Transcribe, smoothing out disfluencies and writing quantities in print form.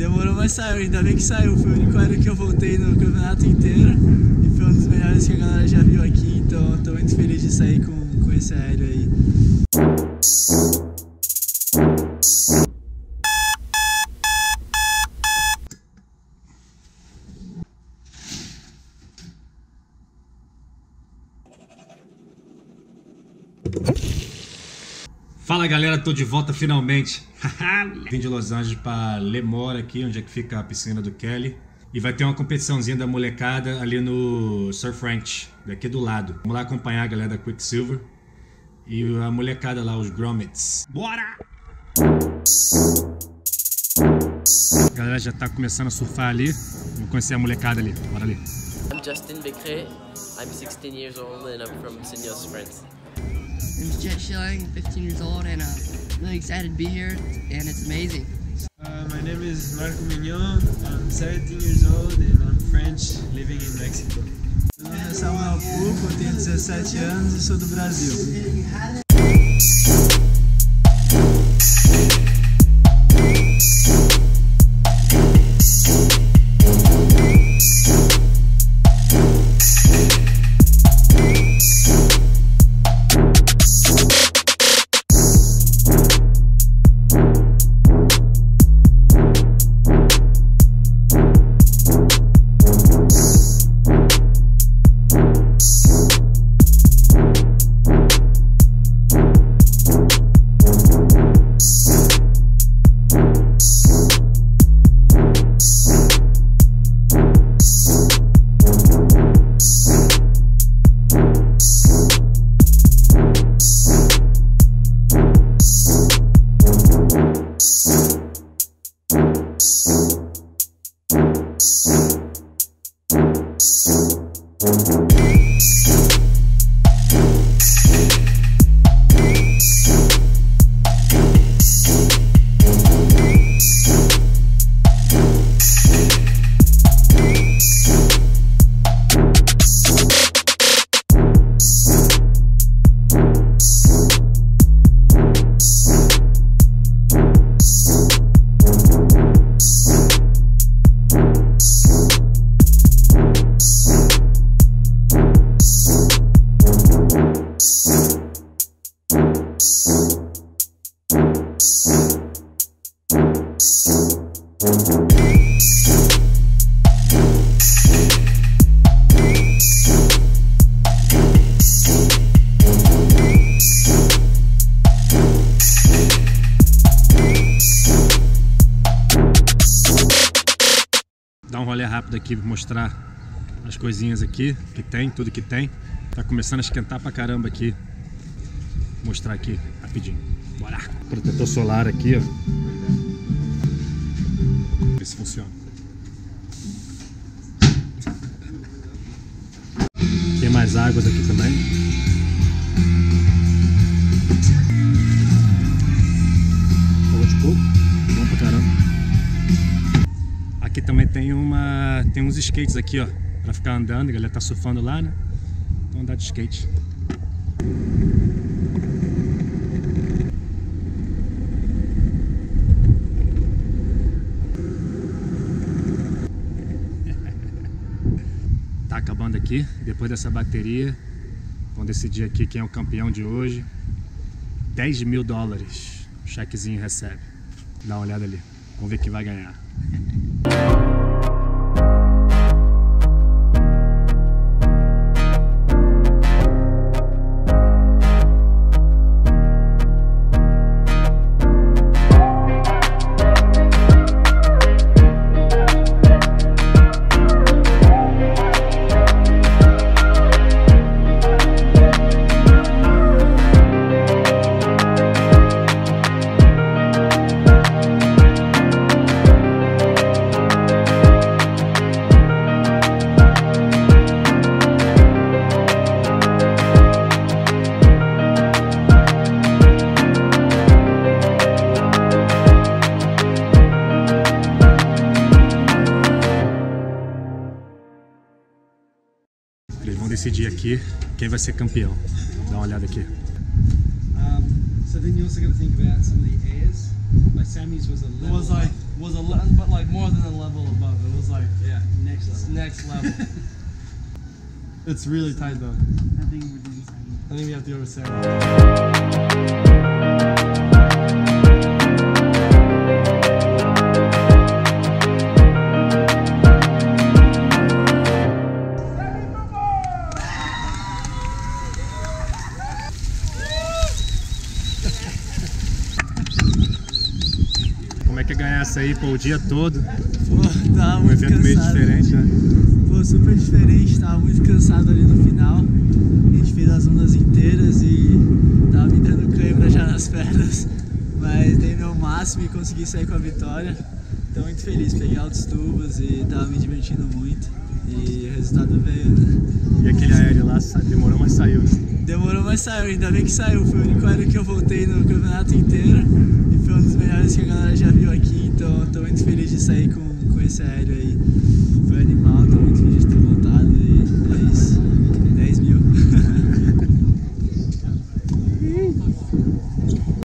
Demorou, mas saiu. Ainda bem que saiu. Foi o único aéreo que eu voltei no campeonato inteiro. E foi um dos melhores que a galera já viu aqui. Então, estou muito feliz de sair com esse aéreo aí. Fala galera, tô de volta finalmente. Vim de Los Angeles para Lemora aqui, onde é que fica a piscina do Kelly. E vai ter uma competiçãozinha da molecada ali no Surf Ranch, daqui do lado. Vamos lá acompanhar a galera da Quicksilver e a molecada lá, os grommets. Bora! A galera já tá começando a surfar ali. Vou conhecer a molecada ali, bora ali. I'm Justin Becquet, I'm 16 years old and I'm from Cinell Sprint. My name is Jett Schilling, 15 years old, and I'm really excited to be here, and it's amazing. My name is Marco Mignon, I'm 17 years old, and I'm French, living in Mexico. Meu nome é Samuel Pupo, tenho 17 anos e sou do Brasil. Dar um rolê rápido aqui, mostrar as coisinhas aqui que tem, tudo que tem. Tá começando a esquentar pra caramba aqui. Vou mostrar aqui rapidinho. Bora! Protetor solar aqui, ó. Vamos ver se funciona. Tem mais águas aqui também. Água de coco, bom pra caramba. Aqui também tem uns skates aqui, ó, pra ficar andando. A galera tá surfando lá, né? Então andar de skate. Tá acabando aqui, depois dessa bateria. Vamos decidir aqui quem é o campeão de hoje. 10 mil dólares o chequezinho recebe. Dá uma olhada ali, vamos ver quem vai ganhar. Decidir aqui quem vai ser campeão. Dá uma olhada aqui. So then you also got to think about some of the airs. Like Sammy's was 11. Was like was a level, but like more than a level above. It was like next level. It's really tight though. I think we're doing something. I think we have to oversell. Ganhar açaí pô, o dia todo. Pô, tava muito cansado. Um evento meio diferente, né? Pô, super diferente, tava muito cansado ali no final. A gente fez as ondas inteiras e tava me dando cãibra já nas pernas. Mas dei meu máximo e consegui sair com a vitória. Tô muito feliz, peguei altos tubos e tava me divertindo muito. E o resultado veio, né? E aquele aéreo lá demorou, mas saiu. Demorou, mas saiu, ainda bem que saiu. Foi o único aéreo que eu voltei no campeonato inteiro. Foi um dos melhores que a galera já viu aqui, então estou muito feliz de sair com esse aéreo aí.